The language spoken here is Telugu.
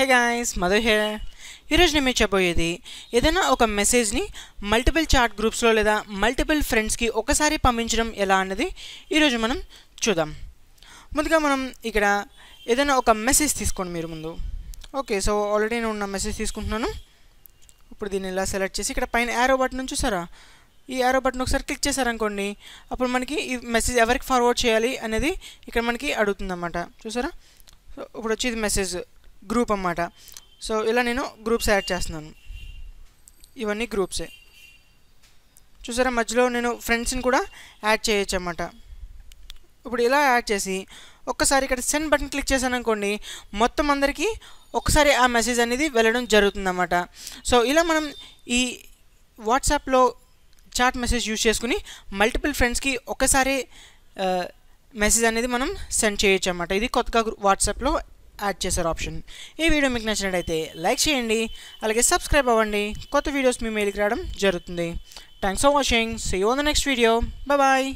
Hey guys, Madhu here. ఈరోజు నేను చెప్పబోయేది ఏదైనా ఒక మెసేజ్ ని మల్టిపుల్ చాట్ గ్రూప్స్ లో లేదా మల్టిపుల్ ఫ్రెండ్స్ కి ఒకసారి పంపించడం ఎలా అనేది ఈ రోజు మనం చూద్దాం. ముందుగా మనం ఇక్కడ ఏదైనా ఒక మెసేజ్ తీసుకోండి మీరు ముందు. ఓకే, సో ఆల్రెడీ నేను ఉన్న మెసేజ్ తీసుకుంటున్నాను. ఇప్పుడు దీన్ని ఇలా సెలెక్ట్ చేసి ఇక్కడ పైన యారో బటన్ నుంచి చూసారా, ఈ యారో బటన్ ఒకసారి క్లిక్ చేశారనుకోండి అప్పుడు మనకి ఈ మెసేజ్ ఎవరికి ఫార్వర్డ్ చేయాలి అనేది ఇక్కడ మనకి అడుగుతుందన్నమాట. చూసారా, సో ఇప్పుడు వచ్చేది మెసేజ్ గ్రూప్ అన్నమాట. సో ఇలా నేను గ్రూప్స్ యాడ్ చేస్తున్నాను, ఇవన్నీ గ్రూప్సే. చూసారా, మధ్యలో నేను ఫ్రెండ్స్ని కూడా యాడ్ చేయొచ్చు అన్నమాట. ఇప్పుడు ఇలా యాడ్ చేసి ఒక్కసారి ఇక్కడ సెండ్ బటన్ క్లిక్ చేశాను అనుకోండి మొత్తం అందరికీ ఒకసారి ఆ మెసేజ్ అనేది వెళ్ళడం జరుగుతుందన్నమాట. సో ఇలా మనం ఈ వాట్సాప్లో చాట్ మెసేజ్ యూజ్ చేసుకుని మల్టిపుల్ ఫ్రెండ్స్కి ఒకసారి మెసేజ్ అనేది మనం సెండ్ చేయొచ్చు అన్నమాట. ఇది కొత్తగా వాట్సాప్లో యాడ్ చేశారు ఆప్షన్. ఈ వీడియో మీకు నచ్చినట్లయితే లైక్ చేయండి, అలాగే సబ్స్క్రైబ్ అవ్వండి. కొత్త వీడియోస్ మీ మెయిల్కి రావడం జరుగుతుంది. Thanks for watching. See you on the next video. Bye bye.